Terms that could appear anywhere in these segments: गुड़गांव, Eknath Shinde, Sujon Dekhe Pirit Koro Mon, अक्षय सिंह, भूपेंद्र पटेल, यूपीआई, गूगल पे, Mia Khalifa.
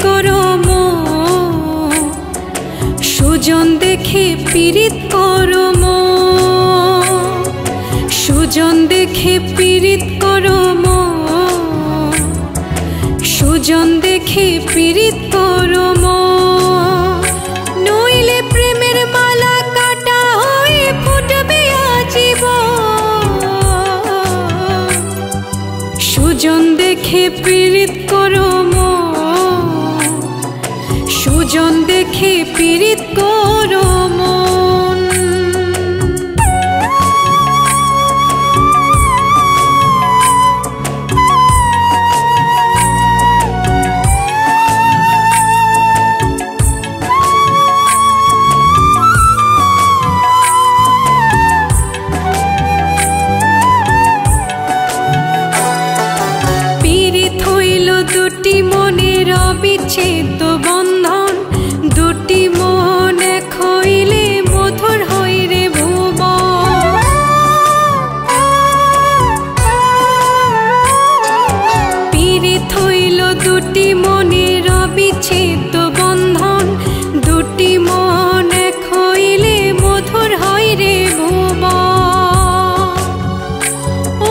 करो मन, सुजन देखे पीड़ित करो मन, सुजन देखे पीड़ित करो मन, सुजन देखे पीड़ित करो मन। नइले प्रेमेर माला काटा हये फुटबे आजीवन, सुजन देखे पीड़ित करो मन, सुजन देखे पीड़ित करो मन। पीड़ित हईल दुटी मनेर अविच्छेद्य तो बंधन, दुटी मन एक हईले मधुर हई रे भुवन। पीड़ित हईल दुटी मनेर अविच्छेद्य बंधन, दुटी मन एक हईले मधुर हई रे भुवन।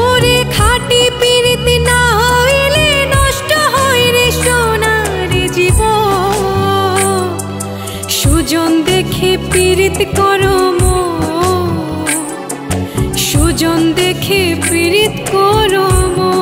ओरे खाटी पीड़ित ना हईले नष्ट हई रे सोनार जीवन, सुजन देखे पीड़ित करो मन, सुजन देखे पीड़ित करो मन।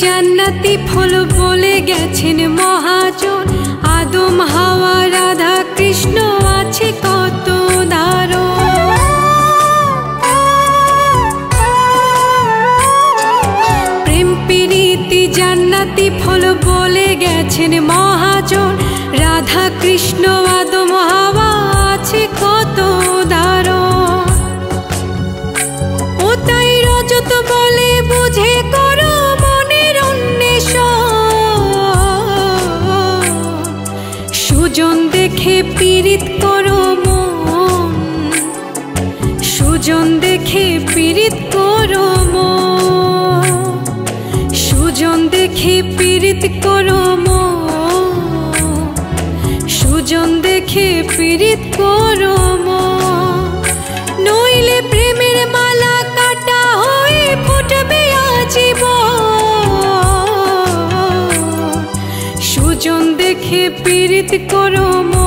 जन्नती फल बोले गेछेन महाजन, आदम हावा राधा कृष्ण आछे कत उदाहरण। प्रेम पीड़िति जन्नती फल बोले गेछेन महाजन, राधा कृष्ण आदम हावा आछे कत उदाहरण। ओ ताई रजत बोले बुझे करो सुजन देखे पीड़ित करो मन, सुजन देखे पीड़ित करो मन, सुजन देखे पीड़ित करो मन, सुजन देखे पीड़ित करो मन। नइले प्रेमेर माला काटा हये फुटबे आजीवन, सुजन देखे पीड़ित करो मन।